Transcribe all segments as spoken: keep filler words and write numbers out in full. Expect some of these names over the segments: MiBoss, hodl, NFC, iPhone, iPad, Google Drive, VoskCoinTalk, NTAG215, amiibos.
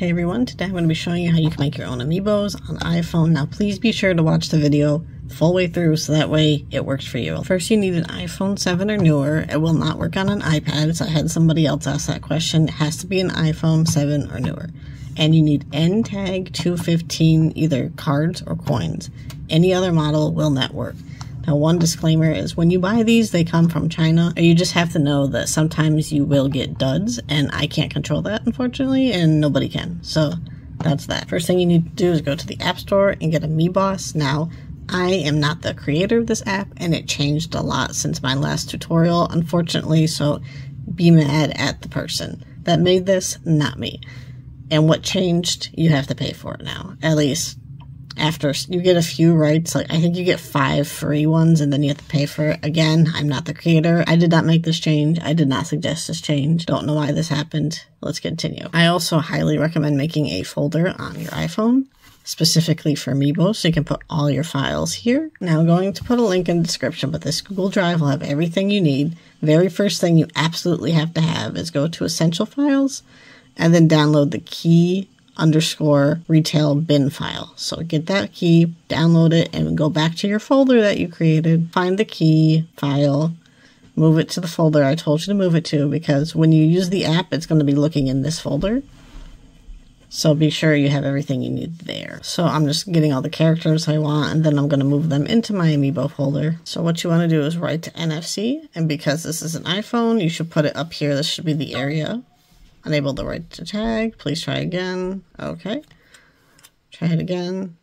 Hey everyone, today I'm going to be showing you how you can make your own amiibos on iPhone. Now please be sure to watch the video the full way through so that way it works for you. First you need an iPhone seven or newer. It will not work on an iPad, so I had somebody else ask that question. It has to be an iPhone seven or newer. And you need N tag two fifteen either cards or coins. Any other model will not work. Now one disclaimer is when you buy these, they come from China. You just have to know that sometimes you will get duds, and I can't control that, unfortunately, and nobody can. So that's that. First thing you need to do is go to the App Store and get a MiBoss. Now, I am not the creator of this app, and it changed a lot since my last tutorial, unfortunately, so be mad at the person that made this, not me. And what changed, you have to pay for it now, at least. After you get a few rights, like I think you get five free ones and then you have to pay for it. Again, I'm not the creator. I did not make this change. I did not suggest this change. Don't know why this happened. Let's continue. I also highly recommend making a folder on your iPhone, specifically for amiibo, so you can put all your files here. Now I'm going to put a link in the description, but this Google Drive will have everything you need. Very first thing you absolutely have to have is go to Essential Files and then download the key underscore retail bin file. So get that key, download it, and go back to your folder that you created, find the key file, move it to the folder I told you to move it to, because when you use the app, it's going to be looking in this folder. So be sure you have everything you need there. So I'm just getting all the characters I want, and then I'm going to move them into my amiibo folder. So what you want to do is write to N F C, and because this is an iPhone, you should put it up here. This should be the area. Unable the right to tag. Please try again. Okay. Try it again.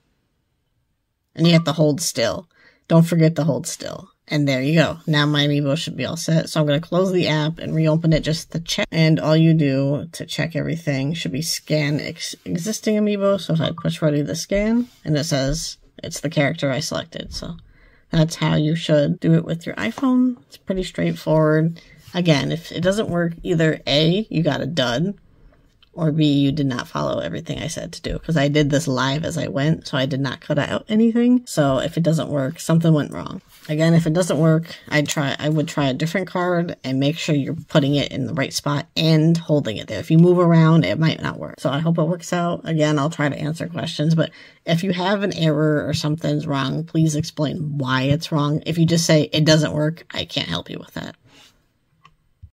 And you have to hold still. Don't forget to hold still. And there you go. Now my amiibo should be all set. So I'm going to close the app and reopen it just to check. And all you do to check everything should be scan ex existing amiibo. So if I push ready to scan, and it says it's the character I selected. So that's how you should do it with your iPhone. It's pretty straightforward. Again, if it doesn't work, either A, you got a dud, or B, you did not follow everything I said to do, because I did this live as I went, so I did not cut out anything. So if it doesn't work, something went wrong. Again, if it doesn't work, I'd try, I would try a different card and make sure you're putting it in the right spot and holding it there. If you move around, it might not work. So I hope it works out. Again, I'll try to answer questions, but if you have an error or something's wrong, please explain why it's wrong. If you just say, it doesn't work, I can't help you with that.